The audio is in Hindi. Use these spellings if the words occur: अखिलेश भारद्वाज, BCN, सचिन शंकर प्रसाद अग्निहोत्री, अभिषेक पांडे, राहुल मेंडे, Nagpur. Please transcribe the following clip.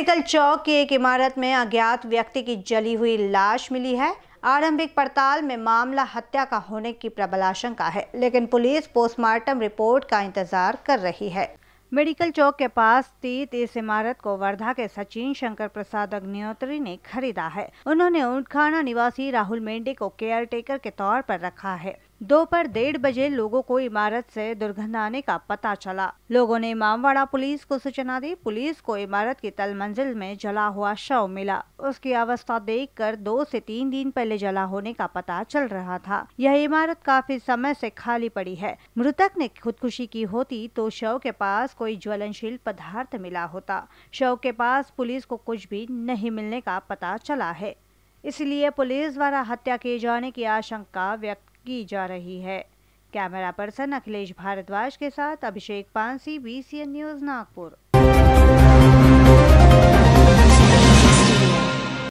मेडिकल चौक की एक इमारत में अज्ञात व्यक्ति की जली हुई लाश मिली है। आरंभिक पड़ताल में मामला हत्या का होने की प्रबल आशंका है, लेकिन पुलिस पोस्टमार्टम रिपोर्ट का इंतजार कर रही है। मेडिकल चौक के पास स्थित इस इमारत को वर्धा के सचिन शंकर प्रसाद अग्निहोत्री ने खरीदा है। उन्होंने ऊंटखाना निवासी राहुल मेंडे को केयर टेकर के तौर पर रखा है। दोपहर 1:30 बजे लोगों को इमारत से दुर्गंध आने का पता चला। लोगों ने मामवाड़ा पुलिस को सूचना दी। पुलिस को इमारत की तल मंजिल में जला हुआ शव मिला। उसकी अवस्था देखकर 2 से 3 दिन पहले जला होने का पता चल रहा था। यह इमारत काफी समय से खाली पड़ी है। मृतक ने खुदकुशी की होती तो शव के पास कोई ज्वलनशील पदार्थ मिला होता। शव के पास पुलिस को कुछ भी नहीं मिलने का पता चला है, इसलिए पुलिस द्वारा हत्या किए जाने की आशंका व्यक्त की जा रही है। कैमरा पर्सन अखिलेश भारद्वाज के साथ अभिषेक पांडे, BCN न्यूज़ नागपुर।